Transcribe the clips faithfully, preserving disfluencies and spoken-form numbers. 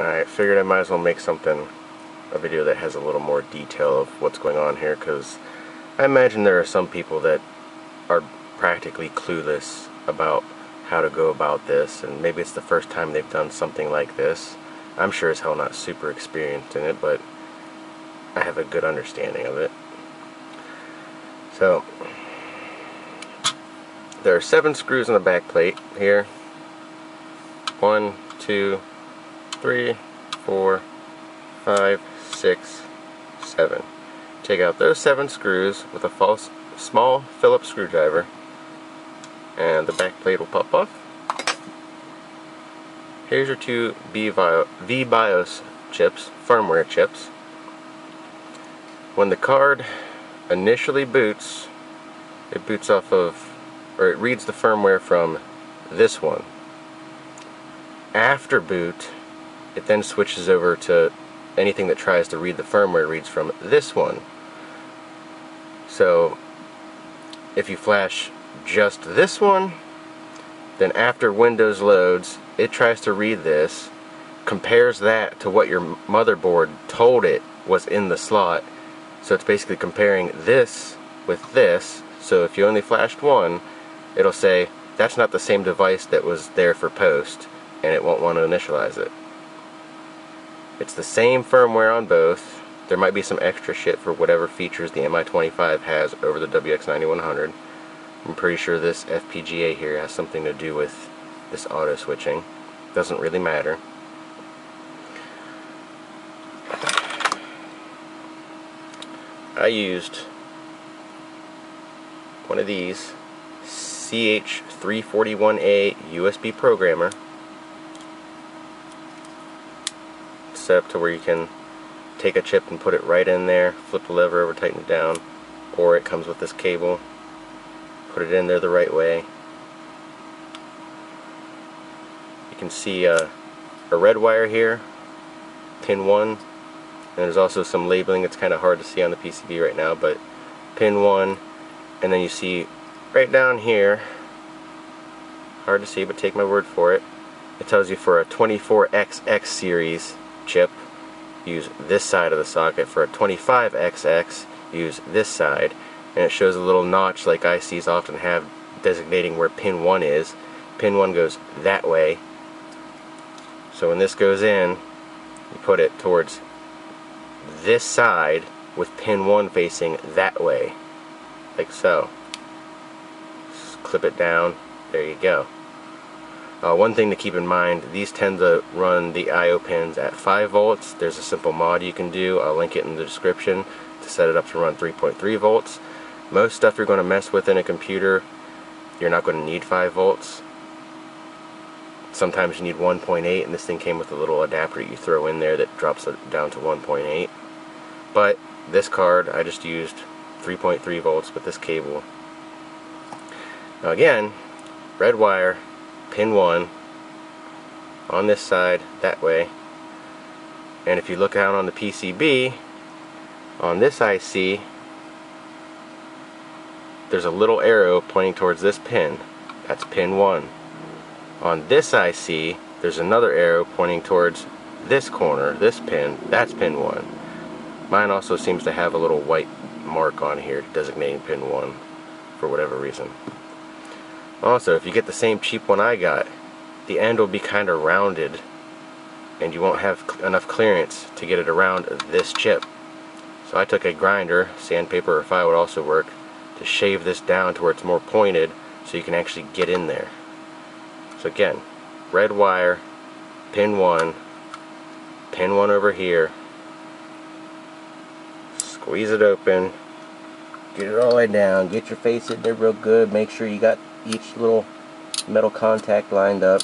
I figured I might as well make something, a video that has a little more detail of what's going on here, because I imagine there are some people that are practically clueless about how to go about this, and maybe it's the first time they've done something like this. I'm sure as hell not super experienced in it, but I have a good understanding of it. So there are seven screws on the back plate here. One, two, three, four, five, six, seven. Take out those seven screws with a false small Phillips screwdriver, and the back plate will pop off. Here's your two V BIOS chips, firmware chips. When the card initially boots, it boots off of, or it reads the firmware from this one. After boot, it then switches over to anything that tries to read the firmware reads from this one. So if you flash just this one, then after Windows loads, it tries to read this, compares that to what your motherboard told it was in the slot. So it's basically comparing this with this. So if you only flashed one, it'll say that's not the same device that was there for post, and it won't want to initialize it. It's the same firmware on both. There might be some extra shit for whatever features the M I twenty-five has over the W X ninety-one hundred. I'm pretty sure this F P G A here has something to do with this auto switching. Doesn't really matter. I used one of these C H three forty-one A U S B programmer, set up to where you can take a chip and put it right in there, flip the lever over, tighten it down, or it comes with this cable, put it in there the right way. You can see uh, a red wire here, pin one. And there's also some labeling. It's kind of hard to see on the P C B right now, but pin one, and then you see right down here, hard to see but take my word for it, it tells you for a twenty-four X X series chip, use this side of the socket. For a twenty-five X X, use this side. And it shows a little notch like I Cs often have designating where pin one is. Pin one goes that way. So when this goes in, you put it towards this side with pin one facing that way, like so. Just clip it down, there you go. Uh, one thing to keep in mind, these tend to run the I O pins at five volts. There's a simple mod you can do, I'll link it in the description, to set it up to run three point three volts. Most stuff you're going to mess with in a computer, you're not going to need five volts. Sometimes you need one point eight, and this thing came with a little adapter you throw in there that drops it down to one point eight. But this card, I just used three point three volts with this cable. Now again, red wire, pin one, on this side, that way. And if you look down on the P C B, on this I C, there's a little arrow pointing towards this pin. That's pin one. On this I C, there's another arrow pointing towards this corner, this pin. That's pin one. Mine also seems to have a little white mark on here designating pin one for whatever reason. Also, if you get the same cheap one I got, the end will be kind of rounded, and you won't have cl- enough clearance to get it around this chip. So I took a grinder, sandpaper or file would also work, to shave this down to where it's more pointed so you can actually get in there. So again, red wire, pin one, pin one over here, squeeze it open, get it all the way down, get your face in there real good, make sure you got each little metal contact lined up.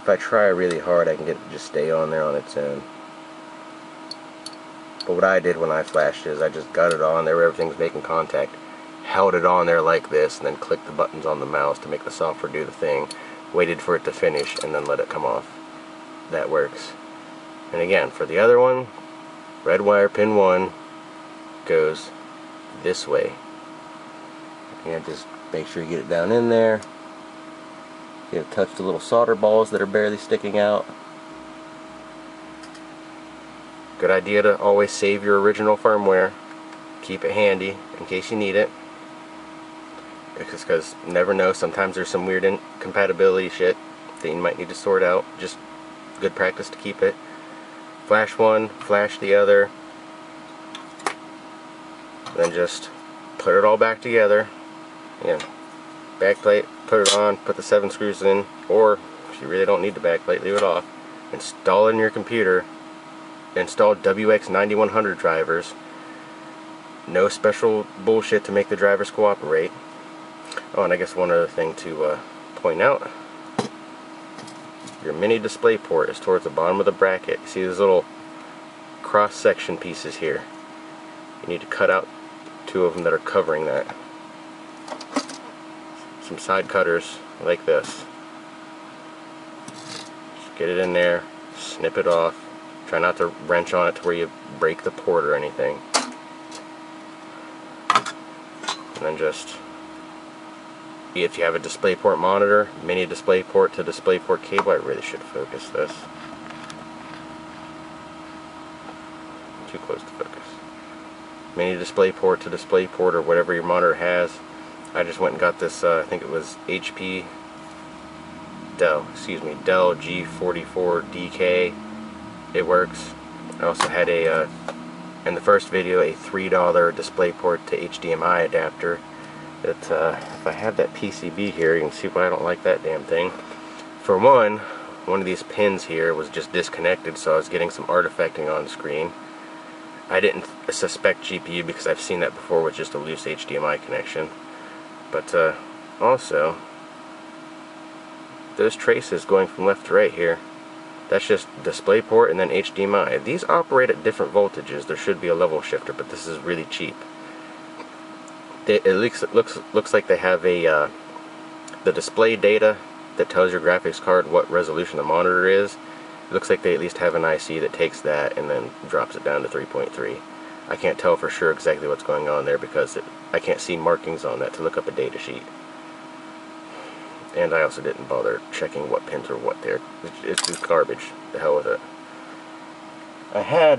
If I try really hard, I can get it to just stay on there on its own. But what I did when I flashed is I just got it on there where everything's making contact, held it on there like this, and then clicked the buttons on the mouse to make the software do the thing, waited for it to finish, and then let it come off. That works. And again, for the other one, red wire, pin one, goes this way. And just make sure you get it down in there. You know, touch the little solder balls that are barely sticking out. Good idea to always save your original firmware. Keep it handy in case you need it. It's because you never know, sometimes there's some weird incompatibility shit that you might need to sort out. Just good practice to keep it. Flash one, flash the other. Then just put it all back together. Yeah, backplate, put it on, put the seven screws in, or if you really don't need the backplate, leave it off. Install it in your computer. Install W X ninety-one hundred drivers. No special bullshit to make the drivers cooperate. Oh, and I guess one other thing to uh, point out. Your mini display port is towards the bottom of the bracket. You see these little cross-section pieces here. You need to cut out two of them that are covering that. Some side cutters like this. Just get it in there, snip it off. Try not to wrench on it to where you break the port or anything. And then just, if you have a DisplayPort monitor, mini DisplayPort to DisplayPort cable. I really should focus this. Too close to focus. Mini DisplayPort to DisplayPort or whatever your monitor has. I just went and got this, uh, I think it was H P, Dell, excuse me, Dell G forty-four D K. It works. I also had a, uh, in the first video, a three dollar DisplayPort to H D M I adapter. That uh, if I have that P C B here, you can see why I don't like that damn thing. For one, one of these pins here was just disconnected, so I was getting some artifacting on the screen. I didn't suspect G P U because I've seen that before with just a loose H D M I connection. But uh, also, those traces going from left to right here, that's just DisplayPort and then H D M I. These operate at different voltages. There should be a level shifter, but this is really cheap. They, it looks it looks looks like they have a uh, the display data that tells your graphics card what resolution the monitor is. It looks like they at least have an I C that takes that and then drops it down to three point three. I can't tell for sure exactly what's going on there because it, I can't see markings on that to look up a data sheet. And I also didn't bother checking what pins are what there. It's just garbage. The hell with it. I had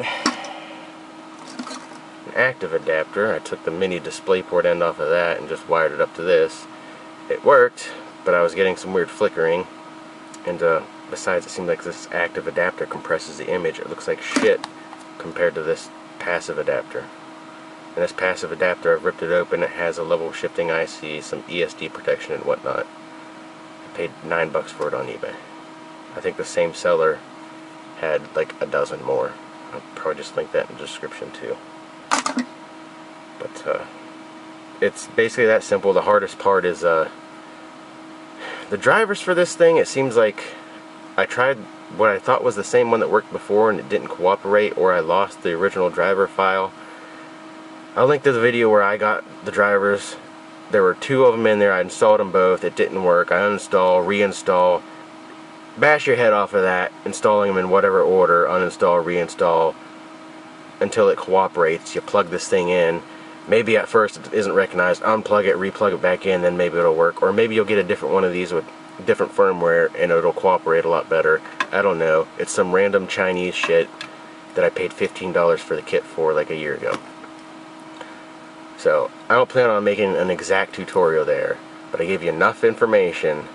an active adapter. I took the mini DisplayPort end off of that and just wired it up to this. It worked, but I was getting some weird flickering. And uh, besides, it seemed like this active adapter compresses the image. It looks like shit compared to this passive adapter. And this passive adapter, I've ripped it open. It has a level shifting I C, some E S D protection and whatnot. Paid nine bucks for it on eBay. I think the same seller had like a dozen more. I'll probably just link that in the description too. But uh, it's basically that simple. The hardest part is uh, the drivers for this thing. It seems like I tried what I thought was the same one that worked before and it didn't cooperate, or I lost the original driver file. I'll link to the video where I got the drivers. There were two of them in there. I installed them both. It didn't work. I uninstall, reinstall. Bash your head off of that, installing them in whatever order. Uninstall, reinstall, until it cooperates. You plug this thing in. Maybe at first it isn't recognized. Unplug it, replug it back in, then maybe it'll work. Or maybe you'll get a different one of these with different firmware and it'll cooperate a lot better. I don't know. It's some random Chinese shit that I paid fifteen dollars for the kit for like a year ago. So, I don't plan on making an exact tutorial there, but I gave you enough information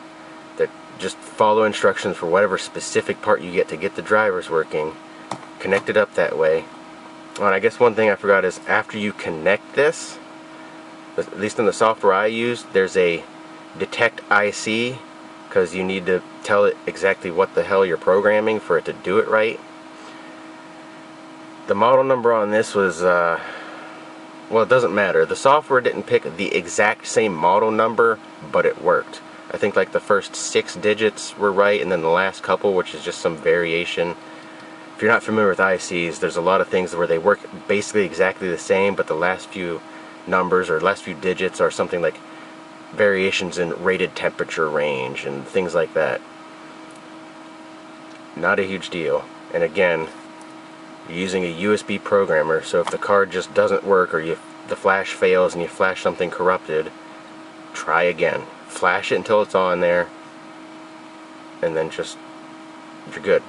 that just follow instructions for whatever specific part you get to get the drivers working, connect it up that way. And I guess one thing I forgot is after you connect this, at least in the software I use, there's a detect I C, because you need to tell it exactly what the hell you're programming for it to do it right. The model number on this was... Uh, Well, it doesn't matter. The software didn't pick the exact same model number, but it worked. I think like the first six digits were right, and then the last couple, which is just some variation. If you're not familiar with I Cs, there's a lot of things where they work basically exactly the same, but the last few numbers or last few digits are something like variations in rated temperature range and things like that. Not a huge deal. And again, you're using a U S B programmer, so if the card just doesn't work or you, the flash fails and you flash something corrupted, try again. Flash it until it's on there, and then just, you're good.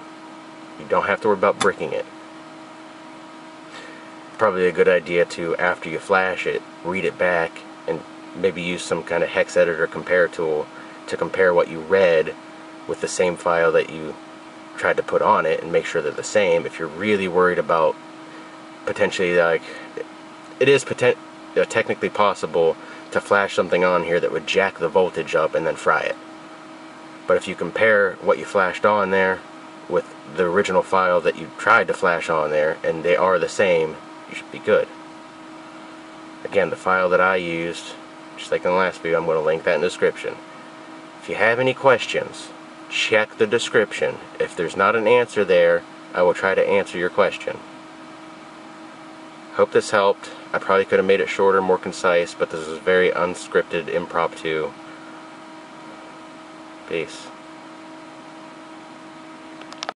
You don't have to worry about bricking it. Probably a good idea to, after you flash it, read it back and maybe use some kind of hex editor compare tool to compare what you read with the same file that you tried to put on it and make sure they're the same. If you're really worried about potentially, like, it is poten- uh, technically possible to flash something on here that would jack the voltage up and then fry it. But if you compare what you flashed on there with the original file that you tried to flash on there and they are the same, you should be good. Again, the file that I used, just like in the last video, I'm going to link that in the description. If you have any questions, check the description. If there's not an answer there, I will try to answer your question. Hope this helped. I probably could have made it shorter, more concise, but this is very unscripted, impromptu. Peace.